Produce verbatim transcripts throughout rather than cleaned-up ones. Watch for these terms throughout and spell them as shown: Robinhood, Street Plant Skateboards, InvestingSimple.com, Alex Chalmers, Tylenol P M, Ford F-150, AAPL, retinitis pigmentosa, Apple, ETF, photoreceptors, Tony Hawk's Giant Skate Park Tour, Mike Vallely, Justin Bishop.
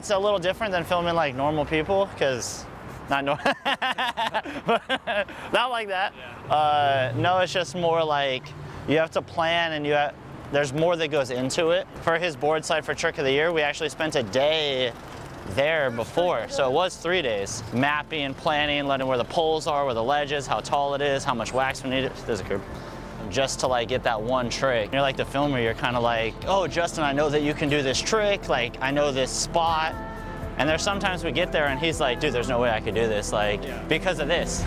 it's a little different than filming like normal people, because not normal, not like that. Yeah. Uh, no, it's just more like you have to plan, and you have, there's more that goes into it. For his board side for Trick of the Year, we actually spent a day there before, so it was three days. Mapping, planning, letting where the poles are, where the ledge is, how tall it is, how much wax we need. There's a curb. Just to like get that one trick. And you're like the filmer, you're kind of like, oh, Justin, I know that you can do this trick. Like, I know this spot. And there's sometimes we get there and he's like, dude, there's no way I could do this, like, yeah. because of this.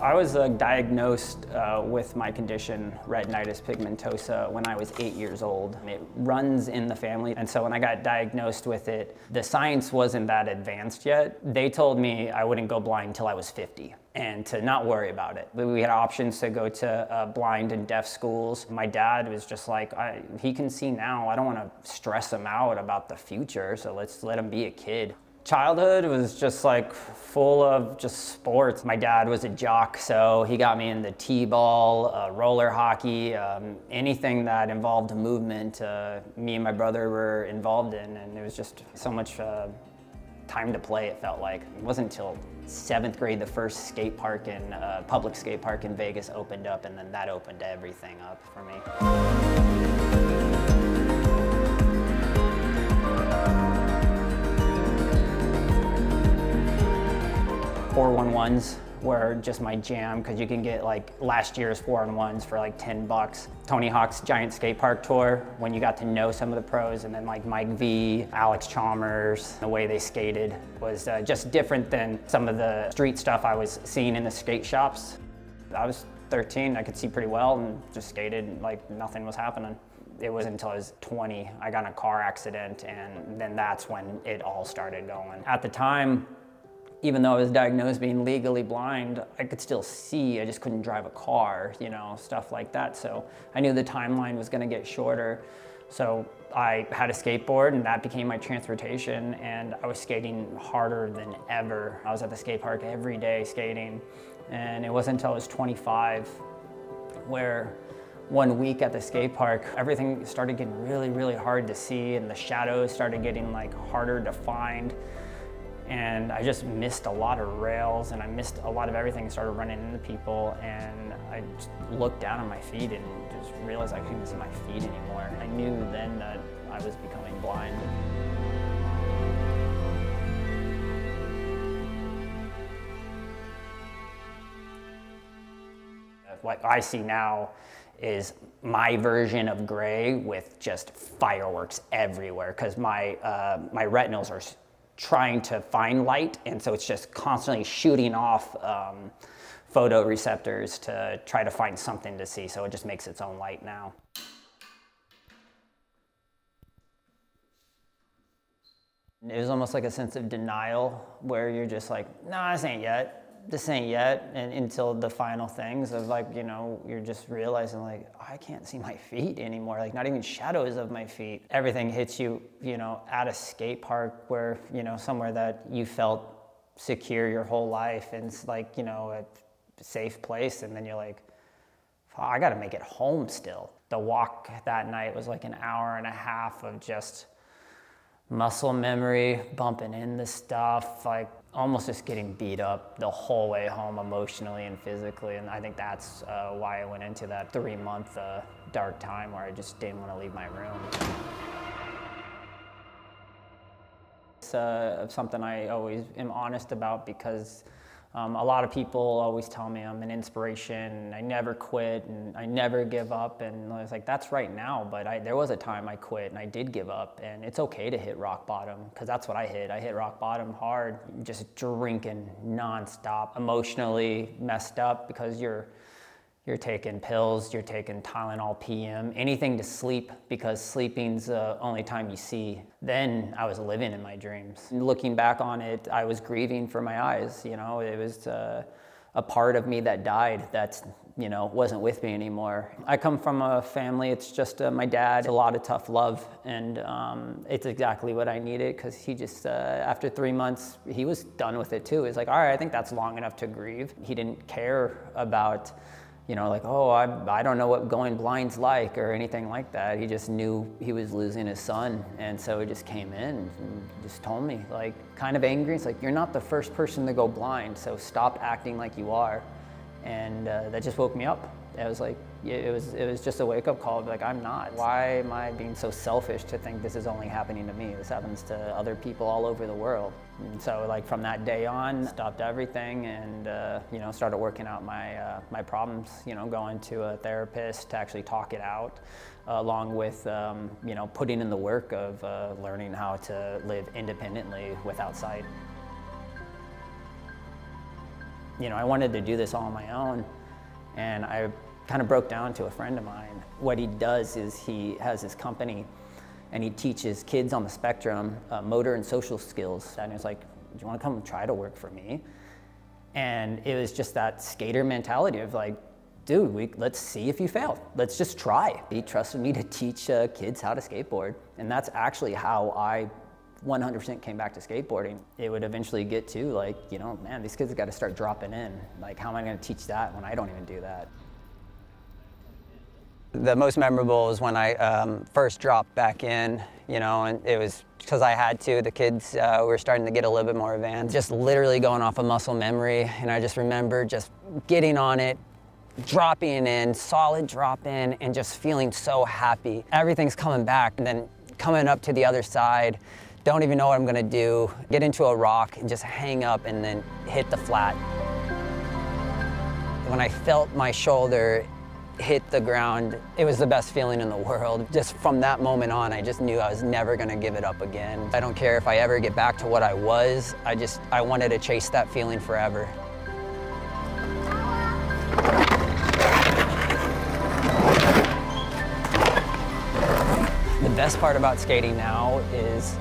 I was uh, diagnosed uh, with my condition, retinitis pigmentosa, when I was eight years old. It runs in the family, and so when I got diagnosed with it, the science wasn't that advanced yet. They told me I wouldn't go blind until I was fifty, and to not worry about it. We had options to go to uh, blind and deaf schools. My dad was just like, I, he can see now. I don't want to stress him out about the future, so let's let him be a kid. Childhood was just like full of just sports. My dad was a jock, so he got me into t-ball, uh, roller hockey, um, anything that involved movement. Uh, me and my brother were involved in, and it was just so much uh, time to play, it felt like. It wasn't until seventh grade the first skate park in, uh, public skate park in Vegas opened up, and then that opened everything up for me. four one ones were just my jam, because you can get like last year's four one ones for like ten bucks. Tony Hawk's Giant Skate Park Tour, when you got to know some of the pros, and then like Mike V, Alex Chalmers, the way they skated was uh, just different than some of the street stuff I was seeing in the skate shops. I was thirteen, I could see pretty well and just skated like nothing was happening. It wasn't until I was twenty, I got in a car accident, and then that's when it all started going. At the time, even though I was diagnosed being legally blind, I could still see, I just couldn't drive a car, you know, stuff like that. So I knew the timeline was gonna get shorter. So I had a skateboard, and that became my transportation, and I was skating harder than ever. I was at the skate park every day skating, and it wasn't until I was twenty-five where one week at the skate park, everything started getting really, really hard to see, and the shadows started getting like harder to find. And I just missed a lot of rails, and I missed a lot of everything. Started running into people, and I just looked down at my feet and just realized I couldn't see my feet anymore. I knew then that I was becoming blind. What I see now is my version of gray with just fireworks everywhere, because my, uh, my retinals are trying to find light, and so it's just constantly shooting off um, photoreceptors to try to find something to see, so it just makes its own light now. It was almost like a sense of denial where you're just like, no, nah, this ain't yet. This ain't yet, and until the final things of like, you know, you're just realizing like, oh, I can't see my feet anymore, like not even shadows of my feet. Everything hits you, you know, at a skate park where, you know, somewhere that you felt secure your whole life, and it's like, you know, a safe place, and then you're like, oh, I gotta make it home still. The walk that night was like an hour and a half of just muscle memory, bumping into stuff, like almost just getting beat up the whole way home emotionally and physically. And I think that's uh, why I went into that three month uh, dark time where I just didn't want to leave my room. It's uh, something I always am honest about, because um, a lot of people always tell me I'm an inspiration, and I never quit, and I never give up. And I was like, that's right now, but I, there was a time I quit and I did give up, and it's okay to hit rock bottom, because that's what I hit. I hit rock bottom hard, just drinking nonstop, emotionally messed up, because you're, you're taking pills, you're taking Tylenol P M, anything to sleep, because sleeping's the only time you see. Then I was living in my dreams. Looking back on it, I was grieving for my eyes. You know, it was uh, a part of me that died that's you know, wasn't with me anymore. I come from a family, it's just uh, my dad, a lot of tough love, and um, it's exactly what I needed, because he just, uh, after three months, he was done with it too. He's like, all right, I think that's long enough to grieve. He didn't care about, you know, like, oh, I, I don't know what going blind's like or anything like that. He just knew he was losing his son, and so he just came in and just told me, like, kind of angry. It's like, you're not the first person to go blind, so stop acting like you are. And uh, that just woke me up. It was like, it was, it was just a wake-up call. Like, I'm not. Why am I being so selfish to think this is only happening to me? This happens to other people all over the world. And so, like, from that day on, stopped everything, and uh, you know, started working out my uh, my problems. You know, going to a therapist to actually talk it out, uh, along with um, you know, putting in the work of uh, learning how to live independently without sight. You know, I wanted to do this all on my own, and I kind of broke down to a friend of mine. What he does is he has his company, and he teaches kids on the spectrum uh, motor and social skills. And he was like, do you want to come try to work for me? And it was just that skater mentality of like, dude, we, let's see if you fail. Let's just try. He trusted me to teach uh, kids how to skateboard, and that's actually how I one hundred percent came back to skateboarding. It would eventually get to like, you know, man, these kids have got to start dropping in. Like, how am I going to teach that when I don't even do that? The most memorable is when I um, first dropped back in, you know, and it was because I had to. The kids uh, were starting to get a little bit more advanced. Just literally going off of muscle memory, and I just remember just getting on it, dropping in, solid drop in, and just feeling so happy. Everything's coming back, and then coming up to the other side, don't even know what I'm gonna do, get into a rock and just hang up and then hit the flat. When I felt my shoulder hit the ground, it was the best feeling in the world. Just from that moment on, I just knew I was never gonna give it up again. I don't care if I ever get back to what I was, I just, I wanted to chase that feeling forever. The best part about skating now is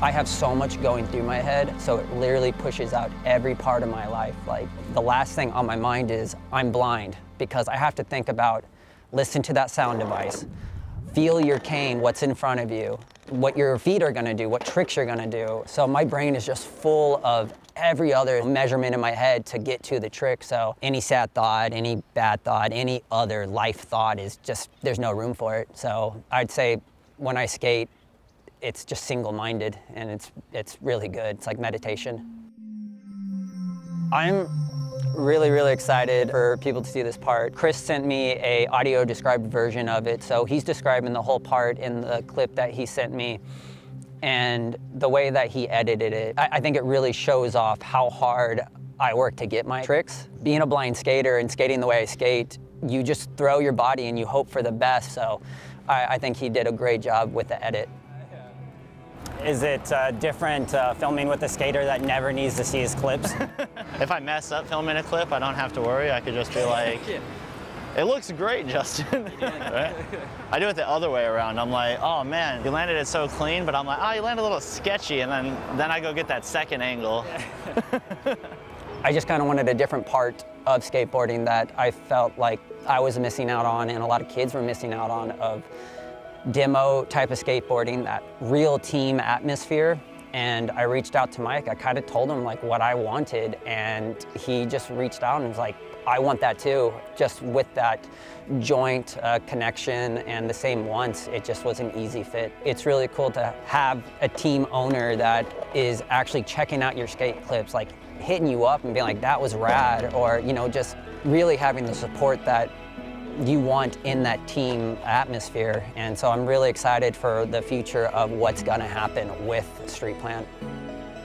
I have so much going through my head, so it literally pushes out every part of my life. Like, the last thing on my mind is I'm blind, because I have to think about, listen to that sound device, feel your cane, what's in front of you, what your feet are gonna do, what tricks you're gonna do. So my brain is just full of every other measurement in my head to get to the trick. So any sad thought, any bad thought, any other life thought is just, there's no room for it. So I'd say when I skate, it's just single-minded, and it's, it's really good. It's like meditation. I'm really, really excited for people to see this part. Chris sent me a audio described version of it, so he's describing the whole part in the clip that he sent me. And the way that he edited it, I, I think it really shows off how hard I work to get my tricks. Being a blind skater and skating the way I skate, you just throw your body and you hope for the best, so I, I think he did a great job with the edit. Is it uh, different uh, filming with a skater that never needs to see his clips? If I mess up filming a clip, I don't have to worry. I could just be like, it looks great, Justin. Right? I do it the other way around. I'm like, oh man, you landed it so clean, but I'm like, oh, you landed a little sketchy, and then, then I go get that second angle. I just kind of wanted a different part of skateboarding that I felt like I was missing out on, and a lot of kids were missing out on, of demo type of skateboarding, that real team atmosphere. And I reached out to Mike. I kind of told him like what I wanted, and he just reached out and was like, I want that too. Just with that joint uh, connection and the same wants, it just was an easy fit. It's really cool to have a team owner that is actually checking out your skate clips, like hitting you up and being like, that was rad, or you know, just really having the support that you want in that team atmosphere. And so I'm really excited for the future of what's gonna happen with Street Plant.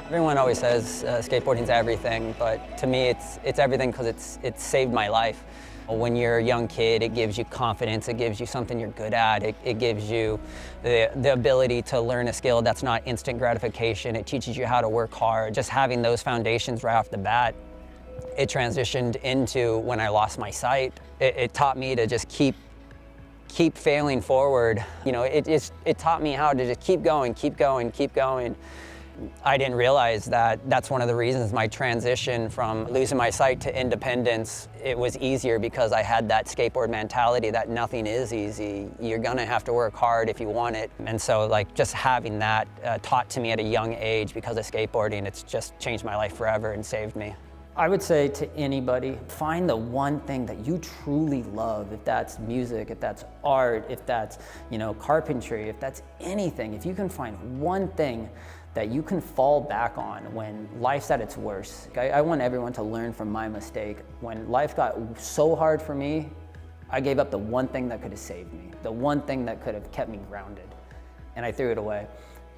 Everyone always says uh, skateboarding's everything, but to me it's, it's everything, because it's, it's saved my life. When you're a young kid, it gives you confidence, it gives you something you're good at, it, it gives you the, the ability to learn a skill that's not instant gratification, it teaches you how to work hard. Just having those foundations right off the bat, it transitioned into when I lost my sight. It, it taught me to just keep, keep failing forward. You know, it, it's, it taught me how to just keep going, keep going, keep going. I didn't realize that that's one of the reasons my transition from losing my sight to independence, it was easier because I had that skateboard mentality that nothing is easy. You're gonna have to work hard if you want it. And so like just having that uh, taught to me at a young age because of skateboarding, it's just changed my life forever and saved me. I would say to anybody, find the one thing that you truly love. If that's music, if that's art, if that's, you know, carpentry, if that's anything, if you can find one thing that you can fall back on when life's at its worst. I, I want everyone to learn from my mistake. When life got so hard for me, I gave up the one thing that could have saved me, the one thing that could have kept me grounded, and I threw it away.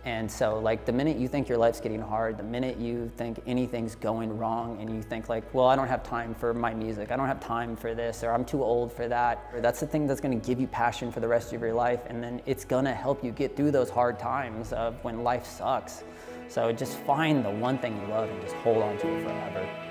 And so like the minute you think your life's getting hard, the minute you think anything's going wrong and you think like, well, I don't have time for my music, I don't have time for this, or I'm too old for that, or that's the thing that's going to give you passion for the rest of your life, and then it's going to help you get through those hard times of when life sucks. So just find the one thing you love and just hold on to it forever.